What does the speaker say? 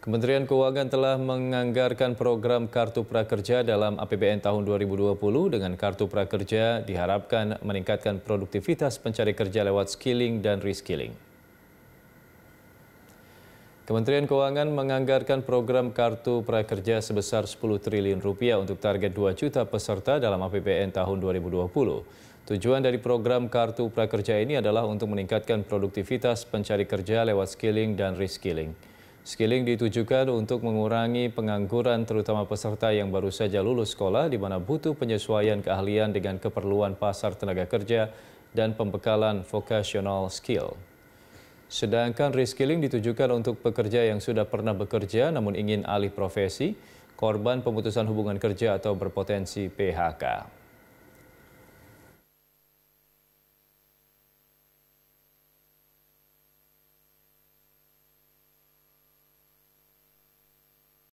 Kementerian Keuangan telah menganggarkan program Kartu Prakerja dalam APBN tahun 2020. Dengan Kartu Prakerja diharapkan meningkatkan produktivitas pencari kerja lewat skilling dan reskilling. Kementerian Keuangan menganggarkan program Kartu Prakerja sebesar Rp10 triliun untuk target 2 juta peserta dalam APBN tahun 2020. Tujuan dari program Kartu Prakerja ini adalah untuk meningkatkan produktivitas pencari kerja lewat skilling dan reskilling. Skilling ditujukan untuk mengurangi pengangguran, terutama peserta yang baru saja lulus sekolah, di mana butuh penyesuaian keahlian dengan keperluan pasar tenaga kerja dan pembekalan vocational skill. Sedangkan reskilling ditujukan untuk pekerja yang sudah pernah bekerja namun ingin alih profesi, korban pemutusan hubungan kerja atau berpotensi PHK.